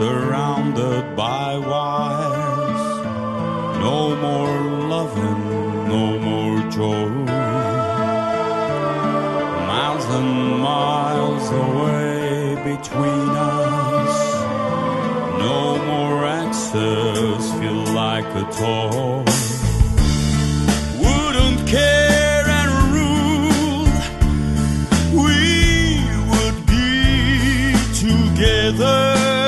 Surrounded by wires, no more loving, no more joy. Miles and miles away between us, no more access, feel like a toy. Wouldn't care. Together